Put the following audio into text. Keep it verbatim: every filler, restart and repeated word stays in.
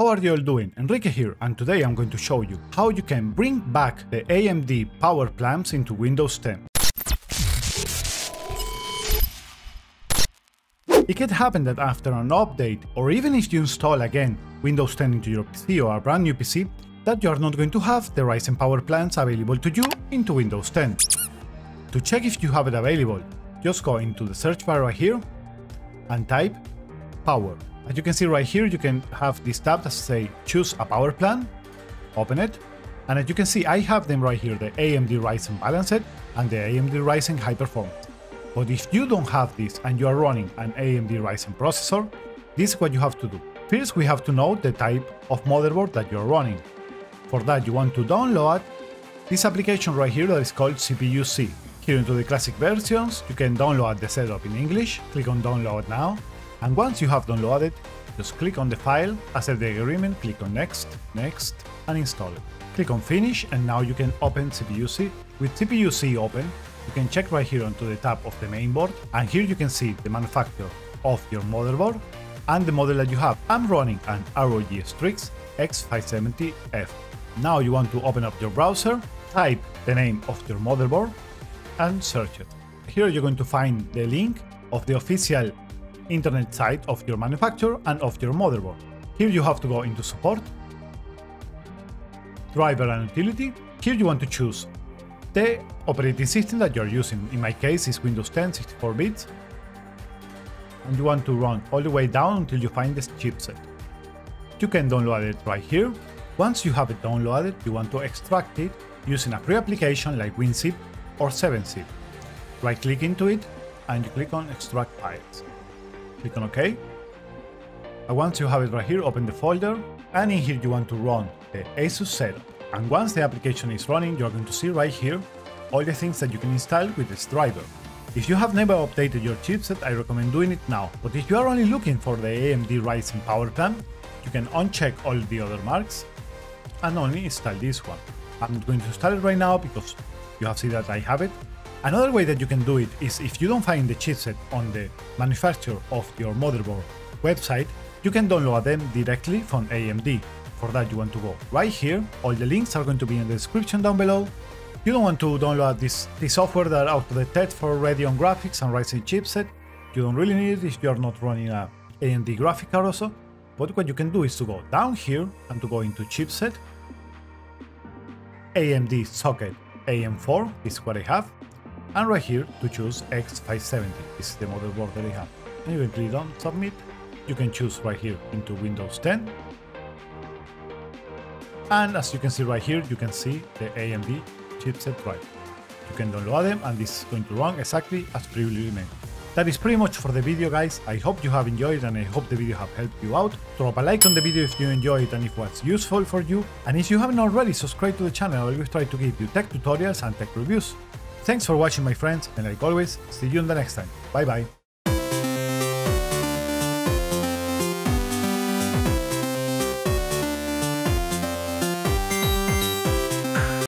How are you all doing? Enrique here, and today I'm going to show you how you can bring back the A M D power clamps into Windows ten. It can happen that after an update, or even if you install again Windows ten into your P C or a brand new P C, that you are not going to have the Ryzen power clamps available to you into Windows ten. To check if you have it available, just go into the search bar right here and type power. As you can see right here, you can have this tab that say choose a power plan, open it, and as you can see I have them right here, the A M D Ryzen Balanced and the A M D Ryzen High Performance. But if you don't have this and you are running an A M D Ryzen processor, this is what you have to do. First, we have to know the type of motherboard that you are running. For that, you want to download this application right here that is called C P U Z. Here into the classic versions, you can download the setup in English, click on download now. And once you have downloaded, just click on the file, accept the agreement, click on next, next, and install it. Click on finish, and now you can open C P U Z. With C P U Z open, you can check right here onto the tab of the main board, and here you can see the manufacturer of your motherboard and the model that you have. I'm running an R O G Strix X five seventy F. Now you want to open up your browser, type the name of your motherboard, and search it. Here you're going to find the link of the official internet site of your manufacturer and of your motherboard. Here you have to go into support, driver and utility. Here you want to choose the operating system that you are using. In my case it's Windows ten sixty-four bits, and you want to run all the way down until you find this chipset. You can download it right here. Once you have it downloaded, you want to extract it using a free application like WinZip or seven zip. Right click into it and you click on extract files. Click on OK, and once you have it right here, open the folder, and in here you want to run the ASUS setup. And once the application is running, you are going to see right here all the things that you can install with this driver. If you have never updated your chipset, I recommend doing it now, but if you are only looking for the A M D Ryzen power clamp, you can uncheck all the other marks and only install this one. I'm not going to install it right now because you have seen that I have it. Another way that you can do it is if you don't find the chipset on the manufacturer of your motherboard website, you can download them directly from A M D. For that, you want to go right here. All the links are going to be in the description down below. You don't want to download this, this software that are out of the test for Radeon graphics and Ryzen chipset. You don't really need it if you are not running a A M D graphic card also. But what you can do is to go down here and to go into chipset, A M D socket A M four is what I have. And right here to choose X five seventy, this is the motherboard that I have. And you can click on submit. You can choose right here into Windows ten. And as you can see right here, you can see the A M D chipset drive. You can download them, and this is going to run exactly as previously mentioned. That is pretty much for the video, guys. I hope you have enjoyed, and I hope the video have helped you out. Drop a like on the video if you enjoyed and if it was useful for you. And if you haven't already, subscribe to the channel. I always try to give you tech tutorials and tech reviews. Thanks for watching, my friends, and like always, see you in the next time. Bye bye.